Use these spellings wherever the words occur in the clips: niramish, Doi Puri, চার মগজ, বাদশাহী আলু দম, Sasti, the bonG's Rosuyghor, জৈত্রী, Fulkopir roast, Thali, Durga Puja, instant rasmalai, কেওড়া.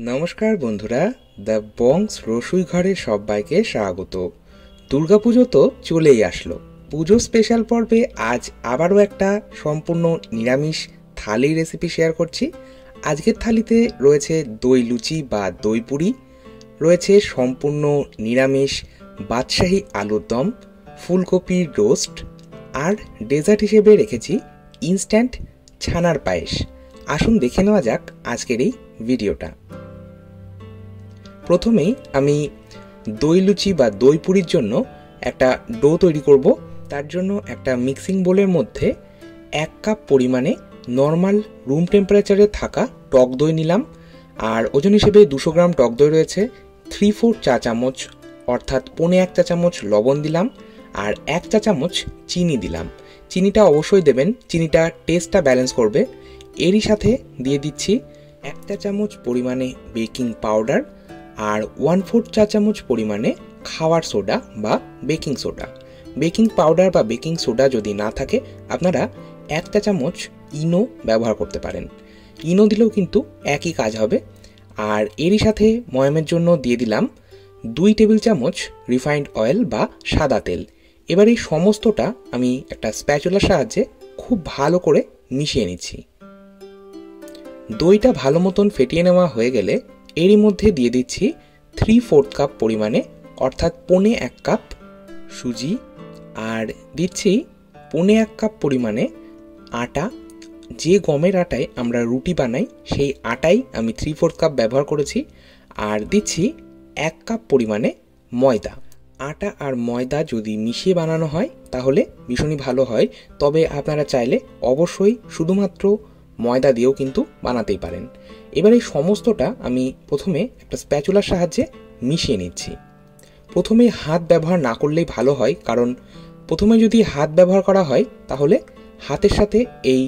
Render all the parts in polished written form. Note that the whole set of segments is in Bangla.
नमस्कार बंधुरा द बंग्स रसुईघरे सबाइके स्वागत। दुर्गा पुजो तो चलेई आसलो। पुजो स्पेशल पर्वे आज आबारो एकटा सम्पूर्ण निरामिष थाली रेसिपि शेयर करछि। आजकेर थालीते रयेछे दई लुचि बा दई पुरी, रयेछे सम्पूर्ण निरामिष बादशाही आलू दम, फुलकपिर रोस्ट और डेजार्ट हिसेबे रेखेछि इन्स्टैंट छानार पायेस। आसुन देखे नेওয়া যাক आजकेर এই ভিডিওটা। प्रथमेই आमी दई लुचि बा दई पुरिर जन्य एकटा डो तैरि करब। तार जन्य एकटा मिक्सिंग बोलेर मध्ये एक कप परिमाणे नर्माल रूम टेम्पारेचारे थाका टक दई निलाम। आर ओजन हिसेबे 200 ग्राम टक दई रयेछे। 3/4 चा चामच अर्थात 1.5 चा चामच लवण दिलाम और 1 चा चामच चीनी दिलाम। चीनीटा अवश्यई देबेन, चीनीटा टेस्टटा बैलेंस करबे। एरी साथे दिए दिच्छी एक चा चामच परिमाणे बेकिंग पाउडार और 1/4 चा चामच परिमाणे खावार सोडा बा बेकिंग सोडा। बेकिंग पाउडार बा बेकिंग सोडा जदि ना थाके आपनारा एक चा चामच इनो व्यवहार करते पारेन, इनो दिलेও किन्तु एक ही काज होबे। और एरी साथे मयमेर जन्य दिए दिलाम 2 टेबिल चामच रिफाइंड अएल बा सादा तेल। एबार एई समस्तटा आमी एकटा स्पैचुलार साहाज्ये खूब भालो करे मिशिये निच्छी। दईटा भालो मतन फेटिये नेওয়া हয়ে গেলে এরই মধ্যে দিয়ে দিচ্ছি 3/4 কাপ পরিমাণে অর্থাৎ 1.5 কাপ সুজি আর দিচ্ছি 1.5 কাপ পরিমাণে আটা। যে গমের আটায় আমরা রুটি বানাই সেই আটাই আমি 3/4 কাপ ব্যবহার করেছি। আর দিচ্ছি 1 কাপ পরিমাণে ময়দা। আটা আর ময়দা যদি মিশিয়ে বানানো হয় তাহলে ভীষণই ভালো হয়। তবে আপনারা চাইলে অবশ্যই শুধুমাত্র ময়দা দিয়েও কিন্তু বানাতেই পারেন। এবারে সমস্তটা আমি প্রথমে একটা স্প্যাচুলার সাহায্যে মিশিয়ে নিচ্ছি। প্রথমে হাত ব্যবহার না করলেই ভালো হয়, কারণ প্রথমে যদি হাত ব্যবহার করা হয় তাহলে হাতের সাথে এই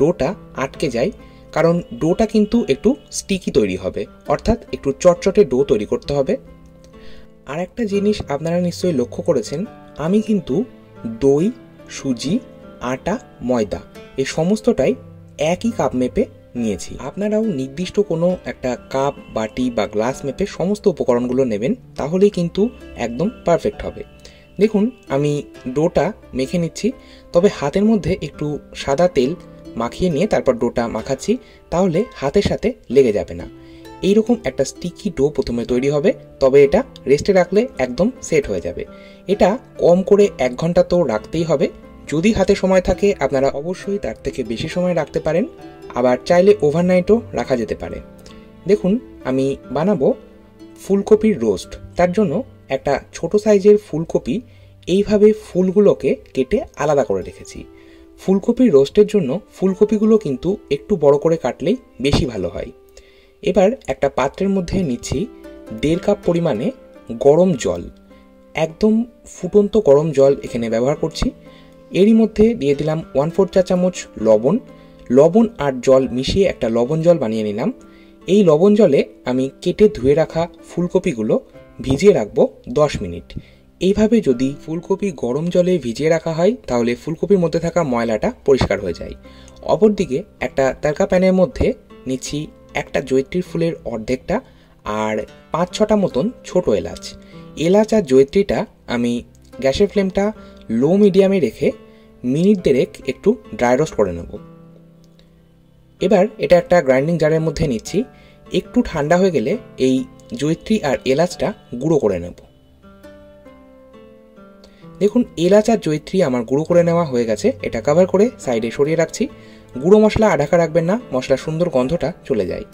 ডোটা আটকে যায়, কারণ ডোটা কিন্তু একটু স্টিকি তৈরি হবে অর্থাৎ একটু চটচটে ডো তৈরি করতে হবে। আর একটা জিনিস আপনারা নিশ্চয়ই লক্ষ্য করেছেন, আমি কিন্তু দই, সুজি, আটা, ময়দা এই সমস্তটাই एक ही कप मेपे निয়েছি। আপনারাও নির্দিষ্ট কোনো একটা কাপ, বাটি বা গ্লাস মেপে সমস্ত উপকরণগুলো নেবেন, তাহলেই কিন্তু একদম পারফেক্ট হবে। দেখুন আমি ডোটা মেখে নিচ্ছি, তবে হাতের মধ্যে একটু সাদা তেল মাখিয়ে নিয়ে তারপর ডোটা মাখাচ্ছি, তাহলে হাতের সাথে লেগে যাবে না। এই রকম একটা স্টিকি ডো প্রথমে তৈরি হবে, তবে এটা রেস্টে রাখলে একদম সেট হয়ে যাবে। এটা কম করে 1 ঘন্টা তো রাখতেই হবে। যদি হাতে সময় থাকে আপনারা অবশ্যই তার থেকে বেশি সময় রাখতে পারেন, আবার চাইলে ওভারনাইটও রাখা যেতে পারে। দেখুন আমি বানাবো ফুলকপির রোস্ট। তার জন্য একটা ছোট সাইজের ফুলকপি এইভাবে ফুলগুলোকে কেটে আলাদা করে রেখেছি। ফুলকপির রোস্টের জন্য ফুলকপিগুলো কিন্তু একটু বড় করে কাটলেই বেশি ভালো হয়। এবার একটা পাত্রের মধ্যে নিচ্ছি 1.5 কাপ পরিমাণে গরম জল, একদম ফুটন্ত গরম জল এখানে ব্যবহার করছি। এরই মধ্যে দিয়ে দিলাম 1/4 চা চামচ লবণ। লবণ আর জল মিশিয়ে একটা লবণ জল বানিয়ে নিলাম। এই লবণ জলে আমি কেটে ধুয়ে রাখা ফুলকপিগুলো ভিজিয়ে রাখবো 10 মিনিট। এইভাবে যদি ফুলকপি গরম জলে ভিজিয়ে রাখা হয় তাহলে ফুলকপির মধ্যে থাকা ময়লাটা পরিষ্কার হয়ে যায়। অপরদিকে একটা তরকা প্যানের মধ্যে নিচ্ছি একটা জয়িত্রী ফুলের অর্ধেকটা আর 5-6টা মতন ছোট এলাচ। এলাচ আর জয়িত্রীটা আমি গ্যাসের ফ্লেমটা लो मीडियमे रेखे मिनिट देरेक एकटू ड्राई रोस्ट करे नेब। एबार एटा एकटा ग्राइंडिंग जारेर मध्ये निচ্ছি। एकटू ठंडा हो गेले एई जयित्री आर एलाचटा गुड़ो करे नेब। देखुन एलाच आर जयित्री आमार गुड़ो करे नेওয়া হয়ে গেছে। এটা কভার করে সাইডে সরিয়ে রাখছি। গুঁড়ো মশলা আঢাকা রাখবেন না, মশলা সুন্দর গন্ধটা চলে যায়।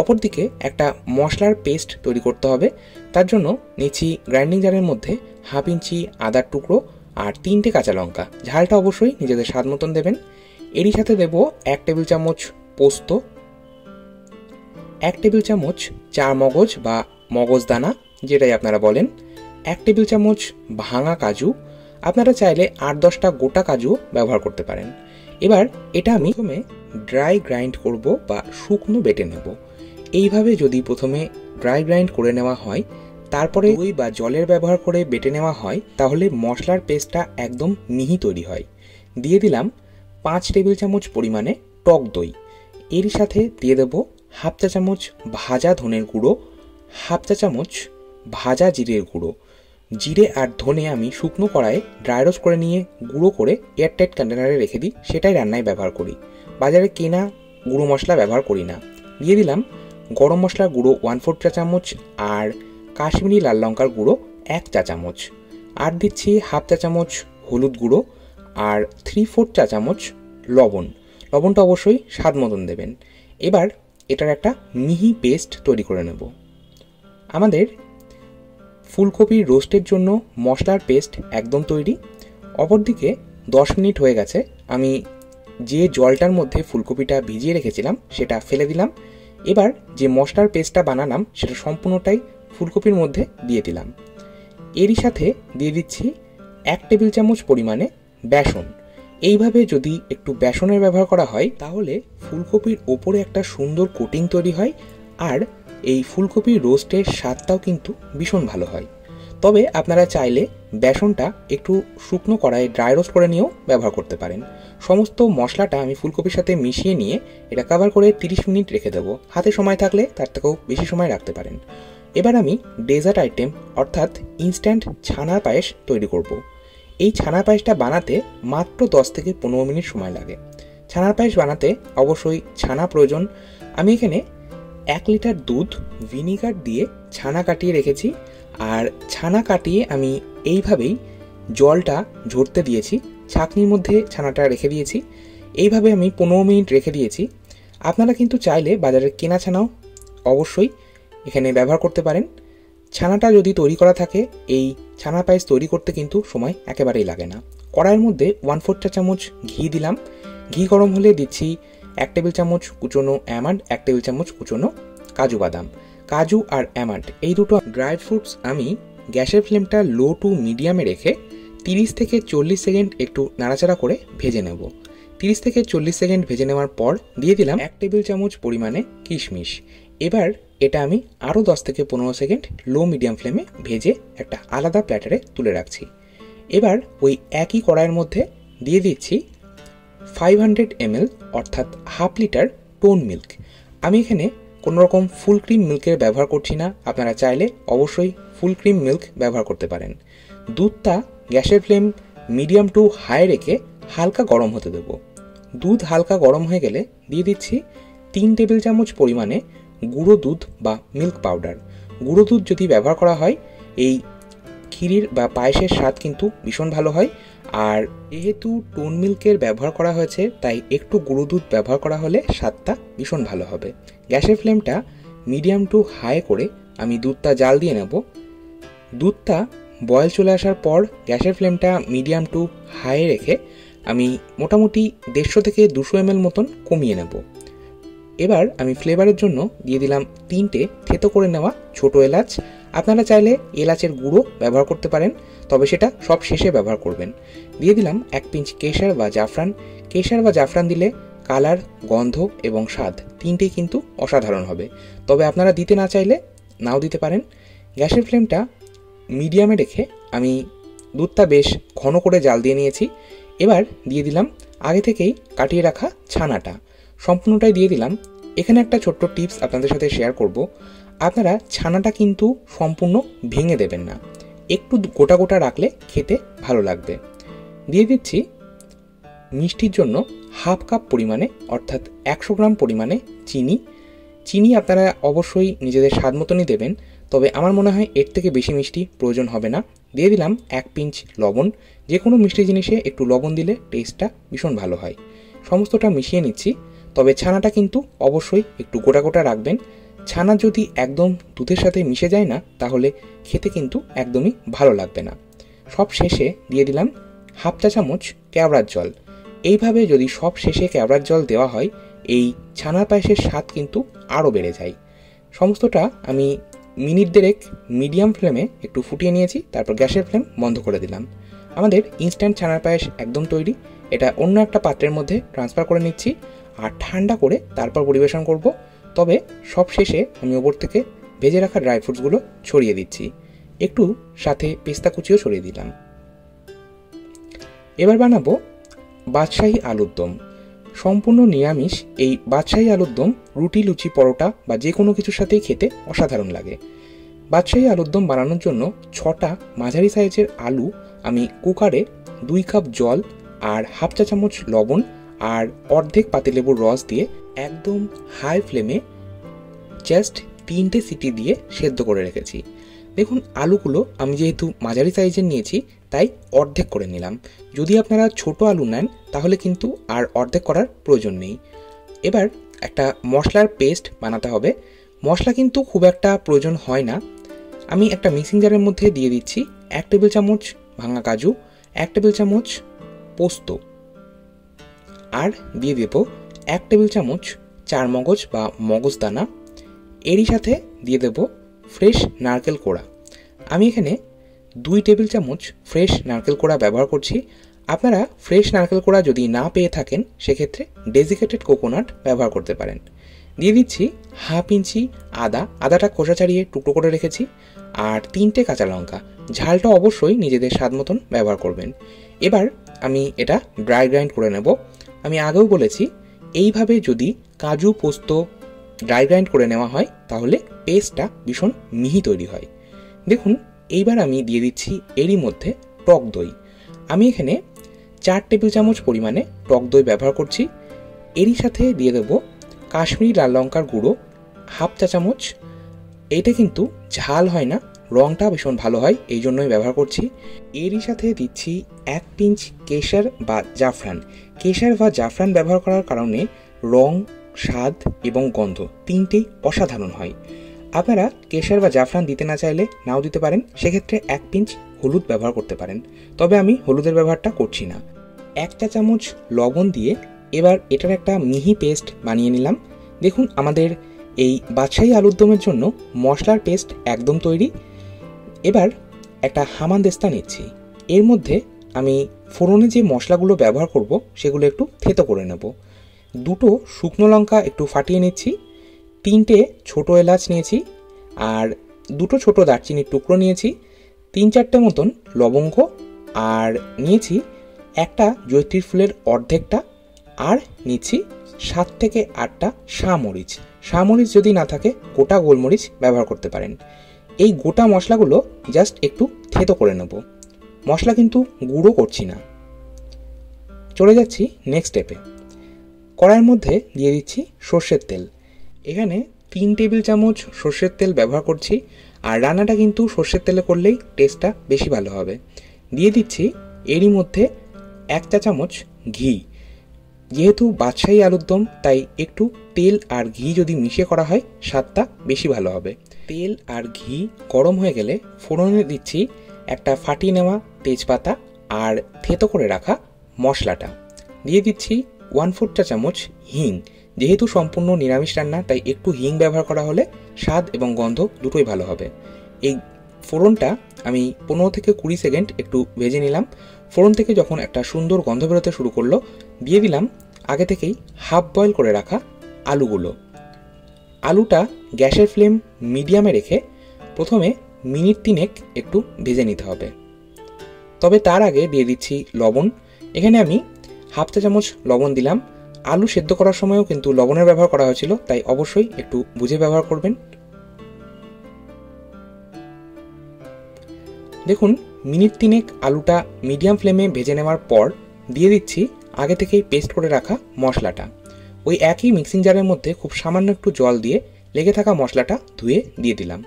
অপরদিকে একটা মশলার পেস্ট তৈরি করতে হবে। তার জন্য নিচ্ছি গ্রাইন্ডিং জারের মধ্যে 1/2 ইঞ্চি আদার টুকরো আর 3টে কাঁচা লঙ্কা। ঝালটা অবশ্যই নিজেদের স্বাদ মতন দেবেন। এরই সাথে দেব 1 টেবিল চামচ পোস্ত, 1 টেবিল চামচ চার মগজ বা মগজদানা যেটাই আপনারা বলেন, 1 টেবিল চামচ ভাঙা কাজু। আপনারা চাইলে 8-10টা গোটা কাজু ব্যবহার করতে পারেন। এবার এটা আমি প্রথমে ড্রাই গ্রাইন্ড করব বা শুকনো বেটে নেব। এইভাবে যদি প্রথমে ড্রাই গ্রাইন্ড করে নেওয়া হয় তারপরে দই বা জলের ব্যবহার করে বেটে নেওয়া হয় তাহলে মশলার পেস্টটা একদম মিহি তৈরি হয়। দিয়ে দিলাম 5 টেবিল চামচ পরিমাণে টক দই। এর সাথে দিয়ে দেব हाफ चा चामच भाजा धनेर गुड़ो, हाफ चा चामच भाजा जिरेर गुड़ो। जिरे और धने आमी शुकनो कड़ाए ड्राई रोस्ट करे निये गुड़ो करे एयरटाइट कंटेनारे रेखे दी, सेटाई रान्नाय व्यवहार करी। बाजारे केना गुड़ो मसला व्यवहार करी ना। दिए दिलाम गरम मसलार गुड़ो 1/4 चा चामच और काश्मीरी लाल लंकार गुड़ो 1 चा चामच और दिच्छी हाफ चा चामच हलुद गुड़ो और 3/4 चा चामच लवण। लवणटा अवश्य स्वाद मतन देवें। एबार एटार एकटा मिहि पेस्ट तैरी करे नेब। आमादेर फुलकपिर रोस्टेर जोन्नो मशलार पेस्ट एकदम तैरी। अपरदिके 10 मिनट हो गेछे, आमी जे जलटार मध्य फुलकपिटा भिजिए रेखेछिलाम सेटा फेले दिलाम। एबार जे मशलार पेस्टटा बानालाम सेटा सम्पूर्णटाई फुलकपिर मध्य दिए दिलाम। एरই साथे दिए दिच्छी 1 टेबिल चामच परिमाणे बेसन। এইভাবে যদি একটু বেসনের ব্যবহার করা হয় তাহলে ফুলকপির উপরে একটা সুন্দর কোটিং তৈরি হয় আর এই ফুলকপির রোস্টের স্বাদটাও কিন্তু ভীষণ ভালো হয়। তবে আপনারা চাইলে বেসনটা একটু শুকনো কড়াইয়ে ড্রাই রোস্ট করে নিয়েও ব্যবহার করতে পারেন। সমস্ত মশলাটা আমি ফুলকপির সাথে মিশিয়ে নিয়ে এটা কভার করে 30 মিনিট রেখে দেব। হাতে সময় থাকলে তার থেকেও বেশি সময় রাখতে পারেন। এবার আমি ডেজার্ট আইটেম অর্থাৎ ইনস্ট্যান্ট ছানার পায়েস তৈরি করব। এই ছানার পায়েসটা বানাতে মাত্র 10 থেকে 15 মিনিট সময় লাগে। ছানার পায়েস বানাতে অবশ্যই ছানা প্রয়োজন। আমি এখানে 1 লিটার দুধ ভিনিগার দিয়ে ছানা কাটিয়ে রেখেছি আর ছানা কাটিয়ে আমি এইভাবেই জলটা ঝরতে দিয়েছি। ছাঁকনির মধ্যে ছানাটা রেখে দিয়েছি। এইভাবে আমি 15 মিনিট রেখে দিয়েছি। আপনারা কিন্তু চাইলে বাজারের কেনা ছানাও অবশ্যই এখানে ব্যবহার করতে পারেন। ছানাটা যদি তৈরি করা থাকে এই ছানা পায়েস তৈরি করতে কিন্তু সময় একেবারেই লাগে না। কড়াইয়ের মধ্যে 1/4 টা চামচ ঘি দিলাম। ঘি গরম হলে দিচ্ছি 1 টেবিল চামচ কুচনো অ্যামান্ড, 1 টেবিল চামচ কুচনো কাজু বাদাম। কাজু আর অ্যামান্ড এই দুটো ড্রাই ফ্রুটস আমি গ্যাসের ফ্লেমটা লো টু মিডিয়ামে রেখে 30 থেকে 40 সেকেন্ড একটু নাড়াচাড়া করে ভেজে নেব। 30 থেকে 40 সেকেন্ড ভেজে নেওয়ার পর দিয়ে দিলাম 1 টেবিল চামচ পরিমাণে কিশমিশ। এবার এটা আমি আরও 10 থেকে 15 সেকেন্ড লো মিডিয়াম ফ্লেমে ভেজে একটা আলাদা প্ল্যাটারে তুলে রাখছি। এবার ওই একই কড়াইয়ের মধ্যে দিয়ে দিচ্ছি 500 ml অর্থাৎ হাফ লিটার টোন মিল্ক। আমি এখানে কোনোরকম ফুল ক্রিম মিল্কের ব্যবহার করছি না। আপনারা চাইলে অবশ্যই ফুল ক্রিম মিল্ক ব্যবহার করতে পারেন। দুধটা গ্যাসের ফ্লেম মিডিয়াম টু হাই রেখে হালকা গরম হতে দেব। দুধ হালকা গরম হয়ে গেলে দিয়ে দিচ্ছি 3 টেবিল চামচ পরিমাণে গুঁড়ো দুধ বা মিল্ক পাউডার। গুঁড়ো দুধ যদি ব্যবহার করা হয় এই ক্ষীরের বা পায়েসের স্বাদ কিন্তু ভীষণ ভালো হয়। আর যেহেতু টোন মিল্কের ব্যবহার করা হয়েছে তাই একটু গুঁড়ো দুধ ব্যবহার করা হলে স্বাদটা ভীষণ ভালো হবে। গ্যাসের ফ্লেমটা মিডিয়াম টু হাই করে আমি দুধটা জাল দিয়ে নেব। দুধটা বয়েল চলে আসার পর গ্যাসের ফ্লেমটা মিডিয়াম টু হাই রেখে আমি মোটামুটি 150 থেকে 200 ml মতন কমিয়ে নেব। এবার আমি ফ্লেভারের জন্য দিয়ে দিলাম 3টে থেতো করে নেওয়া ছোটো এলাচ। আপনারা চাইলে এলাচের গুঁড়ো ব্যবহার করতে পারেন, তবে সেটা সব শেষে ব্যবহার করবেন। দিয়ে দিলাম 1 পিঞ্চ কেশার বা জাফরান। কেশার বা জাফরান দিলে কালার, গন্ধ এবং স্বাদ তিনটেই কিন্তু অসাধারণ হবে। তবে আপনারা দিতে না চাইলে নাও দিতে পারেন। গ্যাসের ফ্লেমটা মিডিয়ামে রেখে আমি দুধটা বেশ ঘন করে জাল দিয়ে নিয়েছি। এবার দিয়ে দিলাম আগে থেকেই কাটিয়ে রাখা ছানাটা, সম্পূর্ণটাই দিয়ে দিলাম। এখানে একটা ছোট্ট টিপস আপনাদের সাথে শেয়ার করব। আপনারা ছানাটা কিন্তু সম্পূর্ণ ভেঙে দেবেন না, একটু গোটা গোটা রাখলে খেতে ভালো লাগবে। দিয়ে দিচ্ছি মিষ্টির জন্য হাফ কাপ পরিমাণে অর্থাৎ 100 গ্রাম পরিমাণে চিনি। চিনি আপনারা অবশ্যই নিজেদের স্বাদ মতনই দেবেন, তবে আমার মনে হয় এর থেকে বেশি মিষ্টি প্রয়োজন হবে না। দিয়ে দিলাম 1 পিঞ্চ লবণ। যে কোনো মিষ্টি জিনিসে একটু লবণ দিলে টেস্টটা ভীষণ ভালো হয়। সমস্তটা মিশিয়ে নিচ্ছি, তবে ছানাটা কিন্তু অবশ্যই একটু গোটা গোটা রাখবেন। ছানা যদি একদম দুধের সাথে মিশে যায় না তাহলে খেতে কিন্তু একদমই ভালো লাগবে না। সব শেষে দিয়ে দিলাম হাফ চা চামচ কেওড়ার জল। এইভাবে যদি সব শেষে কেওড়ার জল দেওয়া হয় এই ছানার পায়েসের স্বাদ কিন্তু আরও বেড়ে যায়। সমস্তটা আমি মিনিট দেড়েক মিডিয়াম ফ্লেমে একটু ফুটিয়ে নিয়েছি, তারপর গ্যাসের ফ্লেম বন্ধ করে দিলাম। আমাদের ইনস্ট্যান্ট ছানার পায়েস একদম তৈরি। এটা অন্য একটা পাত্রের মধ্যে ট্রান্সফার করে নিচ্ছি আর ঠান্ডা করে তারপর পরিবেশন করব। তবে সবশেষে আমি ওপর থেকে ভেজে রাখা ড্রাই ফ্রুটসগুলো ছড়িয়ে দিচ্ছি, একটু সাথে পেস্তা কুচিও ছড়িয়ে দিলাম। এবার বানাবো বাদশাহী আলুর দম। सम्पूर्ण निरामिष এই বাদশাহী আলুর দম রুটি লুচি পরোটা বা যে কোনো কিছুর সাথেই খেতে অসাধারণ লাগে। বাদশাহী আলুর দম বানানোর জন্য ৬টা মাঝারি সাইজের আলু আমি কুকারে ২ কাপ জল আর হাফ চা চামচ লবণ আর অর্ধেক পাতিলেবুর রস দিয়ে একদম হাই ফ্লেমে জাস্ট 3টে সিটি দিয়ে সেদ্ধ করে রেখেছি। দেখুন আলুগুলো আমি যেহেতু মাঝারি সাইজের নিয়েছি তাই অর্ধেক করে নিলাম। যদি আপনারা ছোট আলু নেন তাহলে কিন্তু আর অর্ধেক করার প্রয়োজন নেই। এবার একটা মশলার পেস্ট বানাতে হবে। মশলা কিন্তু খুব একটা প্রয়োজন হয় না। আমি একটা মিক্সিং জারের মধ্যে দিয়ে দিচ্ছি 1 টেবিল চামচ ভাঙা কাজু, 1 টেবিল চামচ পোস্ত আর দিয়ে দেব 1 টেবিল চামচ চার মগজ বা মগজ দানা। এরই সাথে দিয়ে দেব ফ্রেশ নারকেল কোড়া। আমি এখানে 2 টেবিল চামচ ফ্রেশ নারকেল কোড়া ব্যবহার করছি। আপনারা ফ্রেশ নারকেল কোড়া যদি না পেয়ে থাকেন সেক্ষেত্রে ডেসিকেটেড কোকোনাট ব্যবহার করতে পারেন। দিয়ে দিচ্ছি হাফ ইঞ্চি আদা, আদাটা খোসা ছাড়িয়ে টুকরো করে রেখেছি আর 3টে কাঁচা লঙ্কা। ঝালটা অবশ্যই নিজেদের স্বাদ মতন ব্যবহার করবেন। এবার আমি এটা ড্রাই গ্রাইন্ড করে নেব। আমি আগেও বলেছি এইভাবে যদি কাজু পোস্ত ড্রাই গ্রাইন্ড করে নেওয়া হয় তাহলে পেস্টটা ভীষণ মিহি তৈরি হয়। দেখুন এইবার আমি দিয়ে দিচ্ছি এরই মধ্যে টক দই। আমি এখানে 4 টেবিল চামচ পরিমাণে টক দই ব্যবহার করছি। এরই সাথে দিয়ে দেব কাশ্মীরি লাল লঙ্কার গুঁড়ো ½ চা চামচ। এইটা কিন্তু ঝাল হয় না, রঙটা ভীষণ ভালো হয়, এই জন্যই ব্যবহার করছি। এরই সাথে দিচ্ছি 1 পিঞ্চ কেশর বা জাফরান। কেশর বা জাফরান ব্যবহার করার কারণে রং, স্বাদ এবং গন্ধ তিনটেই অসাধারণ হয়। আপনারা কেশর বা জাফরান দিতে না চাইলে নাও দিতে পারেন, সেক্ষেত্রে 1 পিঞ্চ হলুদ ব্যবহার করতে পারেন, তবে আমি হলুদের ব্যবহারটা করছি না। 1 চা চামচ লবণ দিয়ে এবার এটার একটা মিহি পেস্ট বানিয়ে নিলাম। দেখুন আমাদের এই বাদশাহী আলুর দমের জন্য মশলার পেস্ট একদম তৈরি। এবার একটা হামানদিস্তা নিচ্ছি, এর মধ্যে আমি ফোড়নে যে মশলাগুলো ব্যবহার করব সেগুলো একটু থেতো করে নেব। 2 শুকনো লঙ্কা একটু ফাটিয়ে নিচ্ছি, 3টে ছোটো এলাচ নিয়েছি আর 2 ছোটো দারচিনির টুকরো নিয়েছি, 3-4টে মতন লবঙ্গ আর নিয়েছি একটা জৈত্রীর ফুলের অর্ধেকটা আর নিচ্ছি 7 থেকে 8টা শামরিচ। শামরিচ যদি না থাকে গোটা গোলমরিচ ব্যবহার করতে পারেন। এই গোটা মশলাগুলো জাস্ট একটু থেতো করে নেব। মশলা কিন্তু গুঁড়ো করছি না। চলে যাচ্ছি নেক্সট স্টেপে। কড়াইয়ের মধ্যে দিয়ে দিচ্ছি সর্ষের তেল। এখানে 3 টেবিল চামচ সর্ষের তেল ব্যবহার করছি আর রান্নাটা কিন্তু সর্ষের তেলে করলেই টেস্টটা বেশি ভালো হবে। দিয়ে দিচ্ছি এরই মধ্যে 1 চা চামচ ঘি। যেহেতু বাদশাহী আলুর দম তাই একটু তেল আর ঘি যদি মিশিয়ে করা হয় স্বাদটা বেশি ভালো হবে। তেল আর ঘি গরম হয়ে গেলে ফোড়নে দিচ্ছি একটা ফাটিয়ে নেওয়া তেজপাতা আর থেতো করে রাখা মশলাটা। দিয়ে দিচ্ছি 1/4 চা চামচ হিং। যেহেতু সম্পূর্ণ নিরামিষ রান্না তাই একটু হিং ব্যবহার করা হলে স্বাদ এবং গন্ধ দুটোই ভালো হবে। এই ফোড়নটা আমি 15 থেকে 20 সেকেন্ড একটু ভেজে নিলাম। ফোড়ন থেকে যখন একটা সুন্দর গন্ধ বেরোতে শুরু করলো দিয়ে দিলাম আগে থেকেই হাফ বয়েল করে রাখা আলুগুলো। আলুটা গ্যাসের ফ্লেম মিডিয়ামে রেখে প্রথমে মিনিট 3 একটু ভেজে নিতে হবে। তবে তার আগে দিয়ে দিচ্ছি লবণ। এখানে আমি হাফ চা চামচ লবণ দিলাম। আলু সেদ্ধ করার সময়ও কিন্তু লবণের ব্যবহার করা হয়েছিল তাই অবশ্যই একটু বুঝে ব্যবহার করবেন। দেখুন মিনিট 3 আলুটা মিডিয়াম ফ্লেমে ভেজে নেওয়ার পর দিয়ে দিচ্ছি আগে থেকেই পেস্ট করে রাখা মশলাটা। ওই একই মিক্সিং জারের মধ্যে খুব সামান্য একটু জল দিয়ে লেগে থাকা মশলাটা ধুয়ে দিয়ে দিলাম।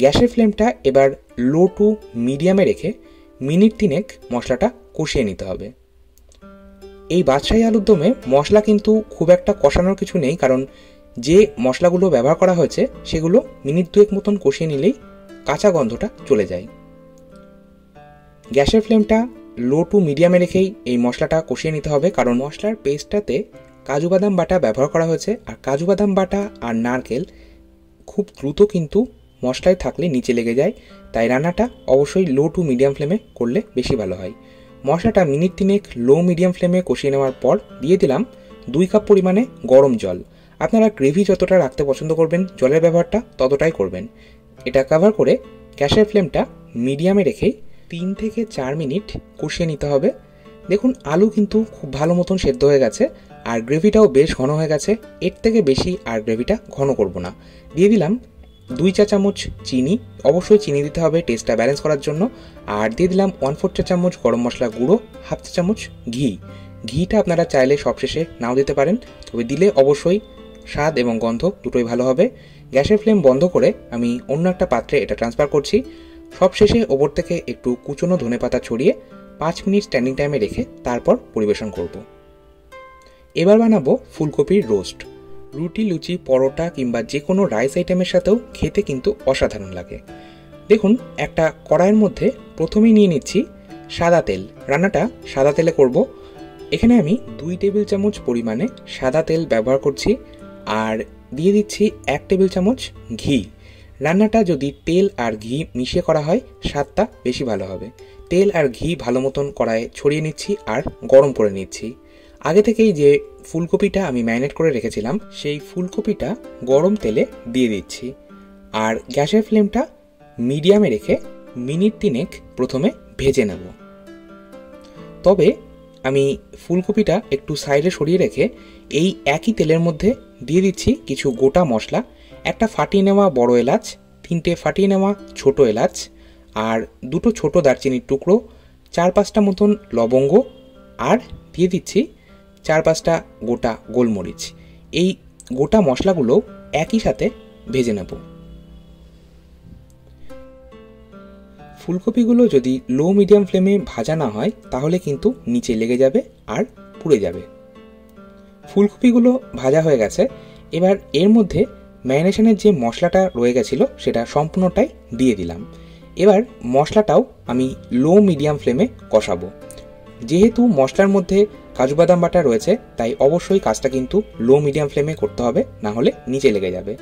গ্যাসের ফ্লেমটা এবার লো টু মিডিয়ামে রেখে মিনিট 3 মশলাটা কষিয়ে নিতে হবে। এই বাদশাহী আলুর দমে মশলা কিন্তু খুব একটা কষানোর কিছু নেই, কারণ যে মশলাগুলো ব্যবহার করা হয়েছে সেগুলো মিনিট 2 মতন কষিয়ে নিলেই কাঁচা গন্ধটা চলে যায়। গ্যাসের ফ্লেমটা লো টু মিডিয়ামে রেখেই এই মশলাটা কষিয়ে নিতে হবে, কারণ মশলার পেস্টটাতে কাজু বাদাম বাটা ব্যবহার করা হয়েছে আর কাজু বাদাম বাটা আর নারকেল খুব দ্রুত কিন্তু মশলায় থাকলে নিচে লেগে যায়, তাই রান্নাটা অবশ্যই লো টু মিডিয়াম ফ্লেমে করলে বেশি ভালো হয়। মশলাটা মিনিট 3 লো মিডিয়াম ফ্লেমে কষিয়ে নেওয়ার পর দিয়ে দিলাম 2 কাপ পরিমাণে গরম জল। আপনারা গ্রেভি যতটা রাখতে পছন্দ করবেন জলের ব্যবহারটা ততটাই করবেন। এটা কভার করে গ্যাসের ফ্লেমটা মিডিয়ামে রেখেই 3 থেকে 4 মিনিট কষিয়ে নিতে হবে। দেখুন আলু কিন্তু খুব ভালো মতন সেদ্ধ হয়ে গেছে আর গ্রেভিটাও বেশ ঘন হয়ে গেছে। এর থেকে বেশি আর গ্রেভিটা ঘন করব না। দিয়ে দিলাম 2 চা চামচ চিনি, অবশ্যই চিনি দিতে হবে টেস্টটা ব্যালেন্স করার জন্য। আর দিয়ে দিলাম 1/4 চা চামচ গরম মশলা গুঁড়ো, 1/2 চা চামচ ঘি। ঘিটা আপনারা চাইলে সবশেষে নাও দিতে পারেন, তবে দিলে অবশ্যই স্বাদ এবং গন্ধ দুটোই ভালো হবে। গ্যাসের ফ্লেম বন্ধ করে আমি অন্য একটা পাত্রে এটা ট্রান্সফার করছি। সবশেষে ওপর থেকে একটু কুচনো ধনে পাতা ছড়িয়ে 5 মিনিট স্ট্যান্ডিং টাইমে রেখে তারপর পরিবেশন করব। এবার বানাবো ফুলকপির রোস্ট। রুটি, লুচি, পরোটা কিংবা যে কোনো রাইস আইটেমের সাথেও খেতে কিন্তু অসাধারণ লাগে। দেখুন একটা কড়াইয়ের মধ্যে প্রথমেই নিয়ে নিচ্ছি সাদা তেল। রান্নাটা সাদা তেলে করব। এখানে আমি 2 টেবিল চামচ পরিমাণে সাদা তেল ব্যবহার করছি আর দিয়ে দিচ্ছি 1 টেবিল চামচ ঘি। রান্নাটা যদি তেল আর ঘি মিশিয়ে করা হয় স্বাদটা বেশি ভালো হবে। তেল আর ঘি ভালো মতন কড়াইয়ে ছড়িয়ে নিচ্ছি আর গরম করে নিচ্ছি। আগে থেকেই যে ফুলকপিটা আমি ম্যারিনেট করে রেখেছিলাম সেই ফুলকপিটা গরম তেলে দিয়ে দিচ্ছি আর গ্যাসের ফ্লেমটা মিডিয়ামে রেখে মিনিট 3 প্রথমে ভেজে নেব। তবে আমি ফুলকপিটা একটু সাইডে সরিয়ে রেখে এই একই তেলের মধ্যে দিয়ে দিচ্ছি কিছু গোটা মশলা। একটা ফাটিয়ে নেওয়া বড় এলাচ, 3টে ফাটিয়ে নেওয়া ছোটো এলাচ আর 2টো ছোটো দারচিনির টুকরো, 4-5টা মতন লবঙ্গ আর দিয়ে দিচ্ছি 4-5টা গোটা গোলমরিচ। এই গোটা মশলাগুলো একই সাথে ভেজে নেব। ফুলকপিগুলো যদি লো মিডিয়াম ফ্লেমে ভাজা না হয় তাহলে কিন্তু নিচে লেগে যাবে আর পুড়ে যাবে। ফুলকপিগুলো ভাজা হয়ে গেছে। এবার এর মধ্যে ম্যারিনেশনের যে মশলাটা রয়ে গেছিলো সেটা সম্পূর্ণটাই দিয়ে দিলাম। এবার মশলাটাও আমি লো মিডিয়াম ফ্লেমে কষাবো। যেহেতু মশলার মধ্যে কাজু বাদাম বাটা রয়েছে তাই অবশ্যই কাজটা কিন্তু লো মিডিয়াম ফ্লেমে করতে হবে, না হলে নিচে লেগে যাবে।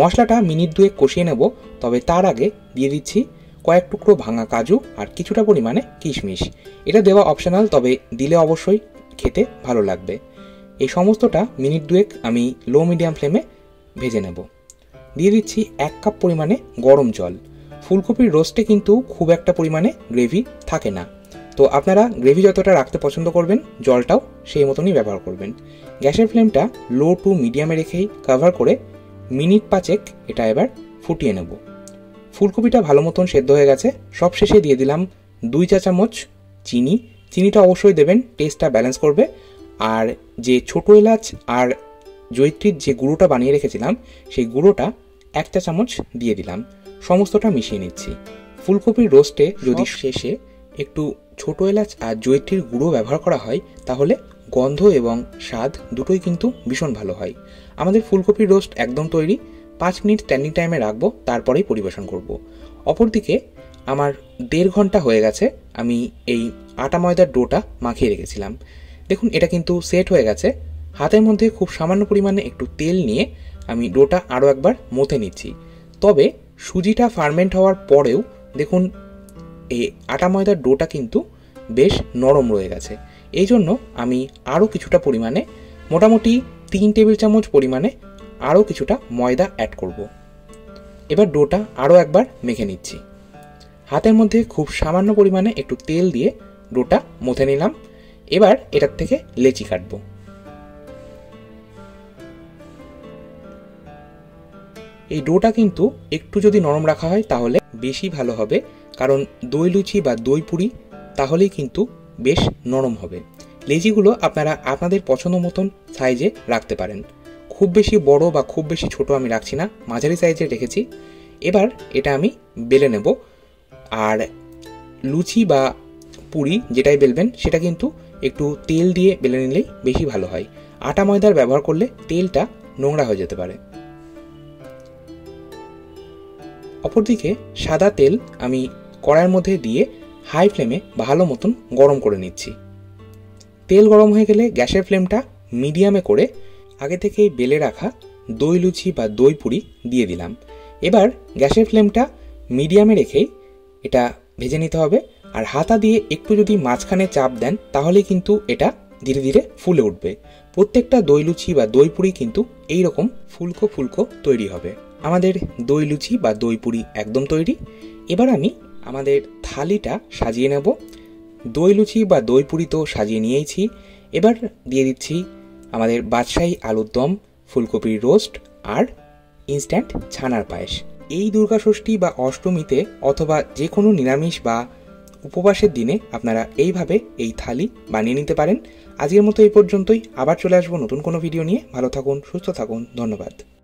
মশলাটা মিনিট 2 কষিয়ে নেব। তবে তার আগে দিয়ে দিচ্ছি কয়েক টুকরো ভাঙা কাজু আর কিছুটা পরিমাণে কিশমিশ। এটা দেওয়া অপশনাল, তবে দিলে অবশ্যই খেতে ভালো লাগবে। এই সমস্তটা মিনিট 2 আমি লো মিডিয়াম ফ্লেমে ভেজে নেব। দিয়ে দিচ্ছি 1 কাপ পরিমাণে গরম জল। ফুলকপির রোস্টে কিন্তু খুব একটা পরিমাণে গ্রেভি থাকে না, তো আপনারা গ্রেভি যতটা রাখতে পছন্দ করবেন জলটাও সেই মতনই ব্যবহার করবেন। গ্যাসের ফ্লেমটা লো টু মিডিয়ামে রেখেই কভার করে মিনিট 5 এটা এবার ফুটিয়ে নেব। ফুলকপিটা ভালো মতন সেদ্ধ হয়ে গেছে। সবশেষে দিয়ে দিলাম 2 চা চামচ চিনি। চিনিটা অবশ্যই দেবেন, টেস্টটা ব্যালেন্স করবে। আর যে ছোটো এলাচ আর জৈত্রীর যে গুঁড়োটা বানিয়ে রেখেছিলাম সেই গুঁড়োটা 1 চা চামচ দিয়ে দিলাম। সমস্তটা মিশিয়ে নিচ্ছি। ফুলকপির রোস্টে যদি শেষে একটু ছোটো এলাচ আর জৈত্রীর গুঁড়ো ব্যবহার করা হয় তাহলে গন্ধ এবং স্বাদ দুটোই কিন্তু ভীষণ ভালো হয়। আমাদের ফুলকপির রোস্ট একদম তৈরি। 5 মিনিট স্ট্যান্ডিং টাইমে রাখবো, তারপরেই পরিবেশন করব। অপরদিকে আমার 1.5 ঘন্টা হয়ে গেছে আমি এই আটা ময়দার ডোটা মাখিয়ে রেখেছিলাম। দেখুন এটা কিন্তু সেট হয়ে গেছে। হাতের মধ্যে খুব সামান্য পরিমাণে একটু তেল নিয়ে আমি ডোটা আরও একবার মথে নিচ্ছি। তবে সুজিটা ফার্মেন্ট হওয়ার পরেও দেখুন এই আটা ময়দার ডোটা কিন্তু বেশ নরম রয়ে গেছে। এই জন্য আমি আরও কিছুটা পরিমাণে, মোটামুটি 3 টেবিল চামচ পরিমাণে আরও কিছুটা ময়দা অ্যাড করব। এবার ডোটা আরও একবার মেখে নিচ্ছি। হাতের মধ্যে খুব সামান্য পরিমাণে একটু তেল দিয়ে ডোটা মথে নিলাম। এবার এটার থেকে লেচি কাটবো। এই ডোটা কিন্তু একটু যদি নরম রাখা হয় তাহলে বেশি ভালো হবে, কারণ দই লুচি বা দই পুরি তাহলেই কিন্তু বেশ নরম হবে। লেচিগুলো আপনারা আপনাদের পছন্দ মতন সাইজে রাখতে পারেন। খুব বেশি বড় বা খুব বেশি ছোট আমি রাখছি না, মাঝারি সাইজে রেখেছি। এবার এটা আমি বেলে নেব। আর লুচি বা পুরি যেটাই বেলবেন সেটা কিন্তু একটু তেল দিয়ে বেলে নিলেই বেশি ভালো হয়। আটা ময়দার ব্যবহার করলে তেলটা নোংরা হয়ে যেতে পারে। অপরদিকে সাদা তেল আমি কড়াইয়ের মধ্যে দিয়ে হাই ফ্লেমে ভালো মতন গরম করে নিচ্ছি। তেল গরম হয়ে গেলে গ্যাসের ফ্লেমটা মিডিয়ামে করে আগে থেকে বেলে রাখা দই লুচি বা দই পুরি দিয়ে দিলাম। এবার গ্যাসের ফ্লেমটা মিডিয়ামে রেখেই এটা ভেজে নিতে হবে। আর হাতা দিয়ে একটু যদি মাঝখানে চাপ দেন তাহলে কিন্তু এটা ধীরে ধীরে ফুলে উঠবে। প্রত্যেকটা দই লুচি বা দই পুরি কিন্তু এইরকম ফুলকো ফুলকো তৈরি হবে। আমাদের দই লুচি বা দই পুরি একদম তৈরি। এবার আমি আমাদের থালিটা সাজিয়ে নেব। দই লুচি বা দই পুরি তো সাজিয়ে নিয়েছি। এবার দিয়ে দিচ্ছি আমাদের বাদশাহী আলুর দম, ফুলকপির রোস্ট আর ইনস্ট্যান্ট ছানার পায়েস। এই দুর্গা ষষ্ঠী বা অষ্টমীতে অথবা যে কোনো নিরামিষ বা উপবাসের দিনে আপনারা এইভাবে এই থালি বানিয়ে নিতে পারেন। আজকের মতো এই পর্যন্তই, আবার চলে আসবো নতুন কোনো ভিডিও নিয়ে। ভালো থাকুন, সুস্থ থাকুন, ধন্যবাদ।